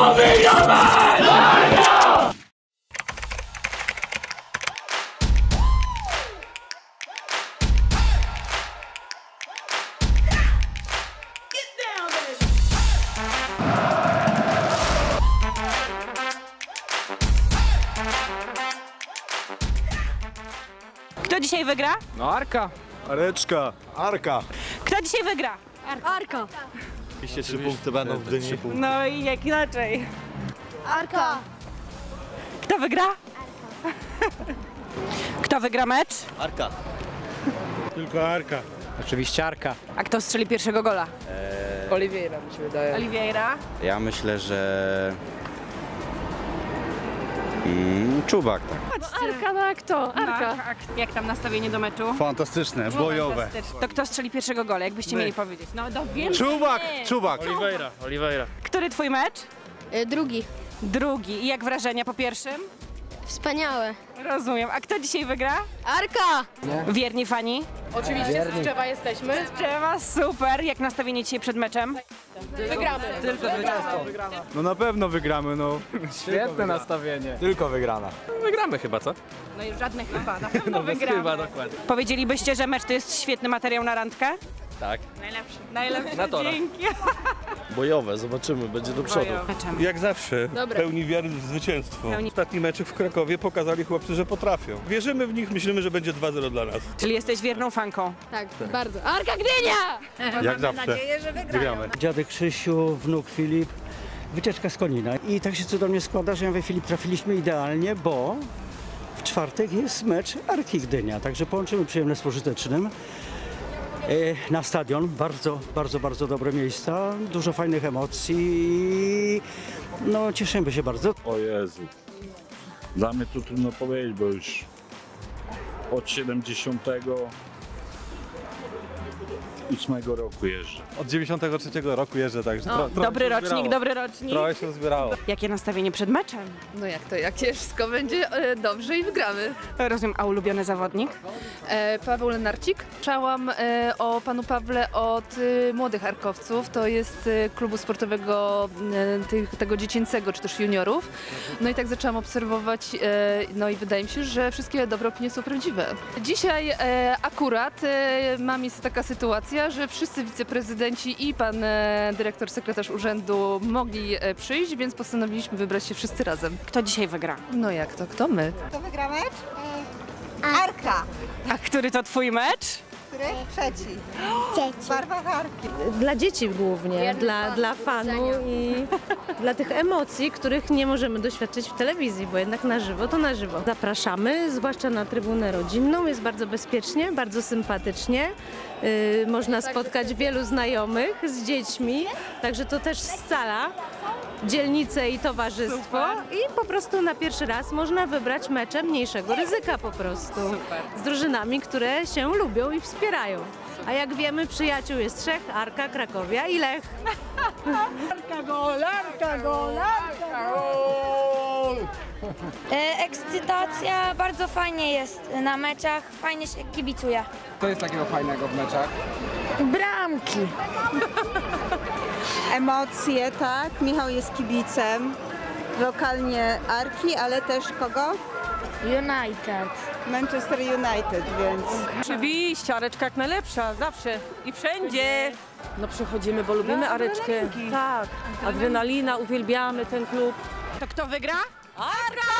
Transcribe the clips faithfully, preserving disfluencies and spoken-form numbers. ma wyjebać! Kto dzisiaj wygra? No Arka. Areczka. Arka. Kto dzisiaj wygra? Arka. Arka. Oczywiście trzy punkty będą w Gdyni. No i jak inaczej? Arka. Kto wygra? Arka. Kto wygra mecz? Arka. Tylko Arka. Oczywiście Arka. A kto strzeli pierwszego gola? Eee... Oliveira mi się wydaje. Oliveira. Ja myślę, że... Mm, Czubak, tak. No Arka, no a kto? Arka. No, a jak tam nastawienie do meczu? Fantastyczne, bojowe. To kto strzeli pierwszego gola, jakbyście My. mieli powiedzieć? No, do wiem. Czubak, Czubak. Oliveira, Oliveira. Który twój mecz? Y, drugi. Drugi. I jak wrażenia po pierwszym? Wspaniałe. Rozumiem. A kto dzisiaj wygra? Arka! Nie. Wierni fani? Oczywiście Wierni. Z Czewa jesteśmy. Z Czewa, super. Jak nastawienie dzisiaj przed meczem? Wygramy. Tylko wygrana. No na pewno wygramy, no. Świetne nastawienie. Tylko wygrana. Wygramy chyba, co? No i żadne chyba, na pewno no wygramy. Chyba, dokładnie. Powiedzielibyście, że mecz to jest świetny materiał na randkę? Tak. Najlepszy. Najlepszy, na dzięki. Bojowe, zobaczymy, będzie do przodu. Bojowe. Jak zawsze, Dobre. pełni wiary w zwycięstwo. Pełni... Ostatni meczek w Krakowie pokazali chłopcy, że potrafią. Wierzymy w nich, myślimy, że będzie dwa zero dla nas. Czyli jesteś wierną fanką? Tak, tak. bardzo. Arka Gdynia! Jak zawsze. Mamy nadzieję, że wygramy. Dziadek Krzysiu, wnuk Filip, wycieczka z Konina. I tak się cudownie składa, że ja mówię, Filip, trafiliśmy idealnie, bo w czwartek jest mecz Arki Gdynia. Także połączymy przyjemne z pożytecznym. Na stadion, bardzo, bardzo, bardzo dobre miejsca, dużo fajnych emocji, no cieszymy się bardzo. O Jezu, dla mnie to trudno powiedzieć, bo już od siedemdziesiątego ósmego roku jeżdżę. Od dziewięćdziesiątego trzeciego roku jeżdżę, także o, tro, dobry rocznik, zbierało. dobry rocznik. Trochę się zbierało. Jakie nastawienie przed meczem? No jak to, jakie wszystko będzie dobrze i wygramy. Rozumiem, a ulubiony zawodnik? E, Paweł Lenarcik. Słyszałam e, o panu Pawle od e, Młodych Arkowców, to jest e, klubu sportowego e, tych, tego dziecięcego, czy też juniorów. No i tak zaczęłam obserwować, e, no i wydaje mi się, że wszystkie dobre opinie są prawdziwe. Dzisiaj e, akurat e, mam jest taka sytuacja, że wszyscy wiceprezydenci i pan dyrektor, sekretarz urzędu mogli przyjść, więc postanowiliśmy wybrać się wszyscy razem. Kto dzisiaj wygra? No jak to? Kto my? Kto wygra mecz? Arka. A który to twój mecz? Który? Trzeci. Trzeci. Barwa Arki. Dla dzieci głównie, dla, dla fanów i dla tych emocji, których nie możemy doświadczyć w telewizji, bo jednak na żywo to na żywo. Zapraszamy, zwłaszcza na trybunę rodzinną, jest bardzo bezpiecznie, bardzo sympatycznie. Yy, można spotkać wielu znajomych z dziećmi, także to też scala dzielnicę i towarzystwo. Super. I po prostu na pierwszy raz można wybrać mecze mniejszego ryzyka po prostu. Super. Z drużynami, które się lubią i wspierają. A jak wiemy, przyjaciół jest trzech, Arka, Krakowia i Lech. Arka gol, Arka gol, Arka gol! Ekscytacja, bardzo fajnie jest na meczach, fajnie się kibicuje. Co jest takiego fajnego w meczach? Bramki. Emocje, tak. Michał jest kibicem. Lokalnie Arki, ale też kogo? United. Manchester United, więc... Oczywiście, Areczka jak najlepsza, zawsze i wszędzie. No przychodzimy, bo lubimy no, Areczkę. Tak, adrenalina, uwielbiamy ten klub. To kto wygra? Arka!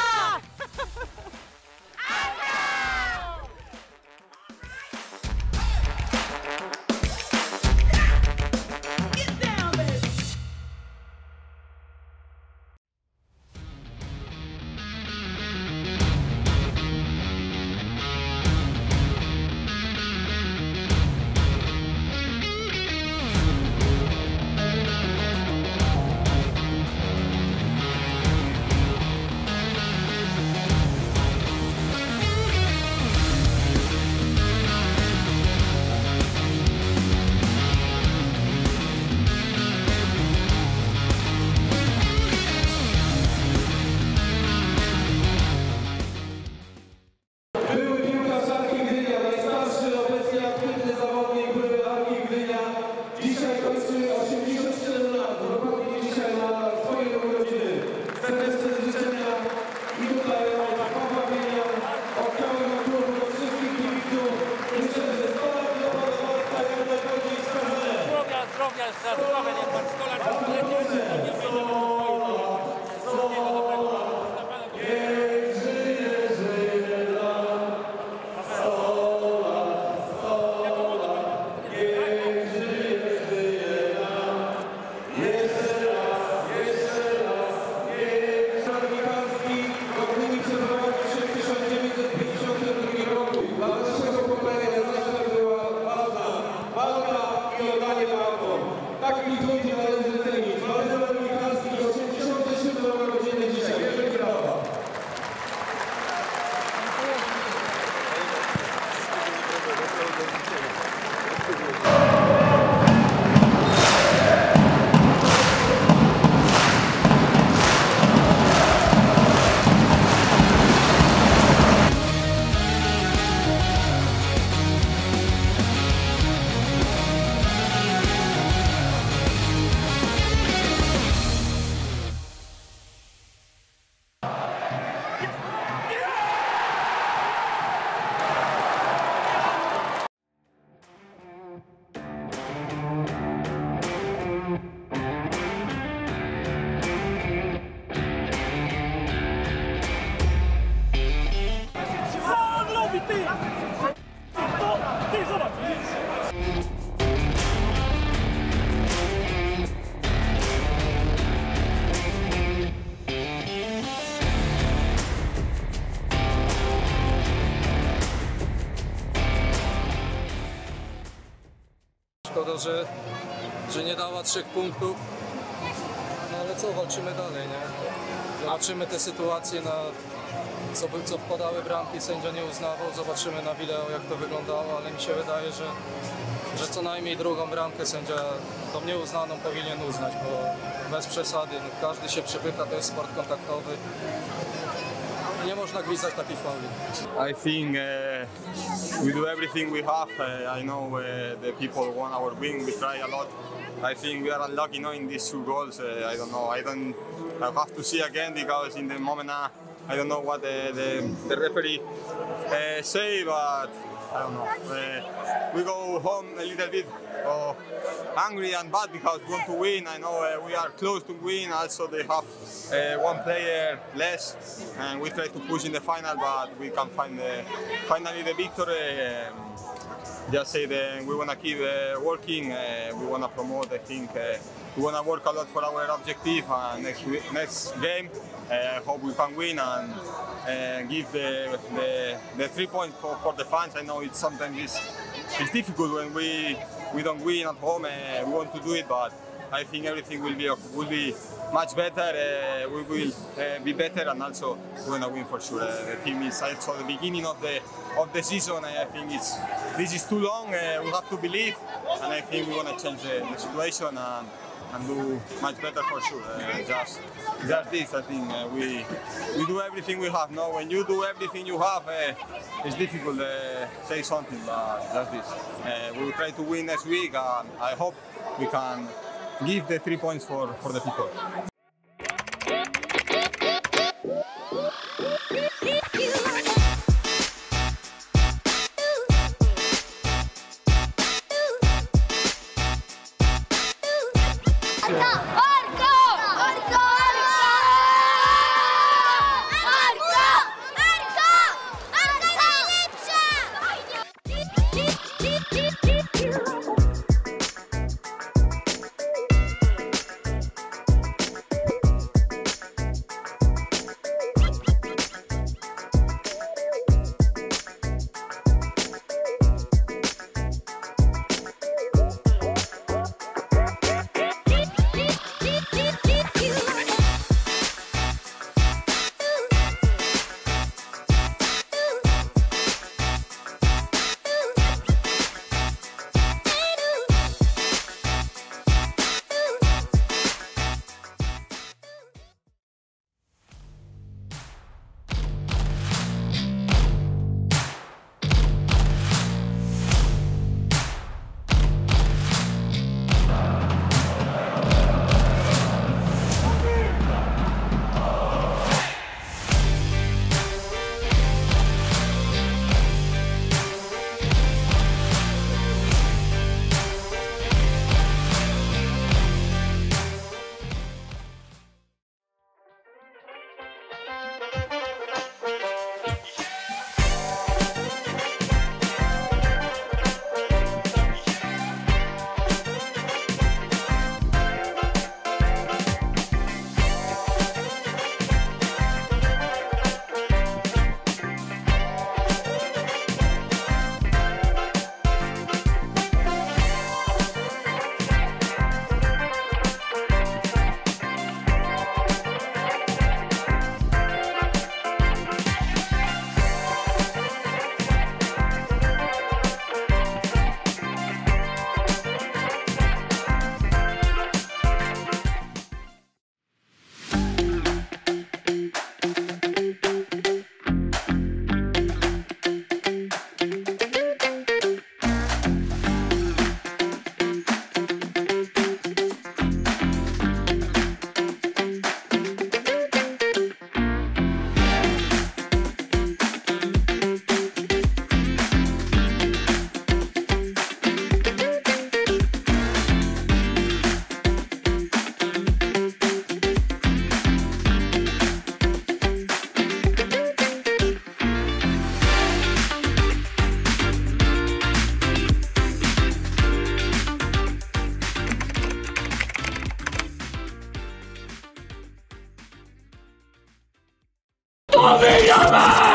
że, że nie dała trzech punktów. No ale co, walczymy dalej, nie? Zobaczymy te sytuacje, na co, co wpadały bramki, sędzia nie uznawał, zobaczymy na wideo, jak to wyglądało, ale mi się wydaje, że, że co najmniej drugą bramkę sędzia tą nieuznaną powinien uznać, bo bez przesady, no, każdy się przepycha, to jest sport kontaktowy. Nie można gwizdać takich fauli. I think uh, we do everything we have. Uh, I know uh, the people want our win. We try a lot. I think we are unlucky, you know, in these two goals. Uh, I don't know. I don't. I have to see again because in the moment uh, I don't know what the the, the referee uh, say, but I don't know. Uh, we go home a little bit uh, angry and bad because we want to win. I know uh, we are close to win. Also, they have uh, one player less, and we try to push in the final, but we can find the, finally the victory. Um, just say that we want to keep uh, working. Uh, we want to promote. I think uh, we want to work a lot for our objective. Uh, next next game, I uh, hope we can win and uh, give the, the the three points for, for the fans. I know it's sometimes it's, it's difficult when we. We don't win at home. Uh, we want to do it, but I think everything will be will be much better. Uh, we will uh, be better, and also we're gonna win for sure. Uh, the team is also the beginning of the of the season. I think it's this is too long. Uh, we have to believe, and I think we're gonna change the, the situation and and do much better for sure. Uh, just just this, I think uh, we we do everything we have. Now, when you do everything you have. Uh, It's difficult to uh, say something, but that's this. Uh, we will try to win next week, and I hope we can give the three points for, for the people. Oliveira!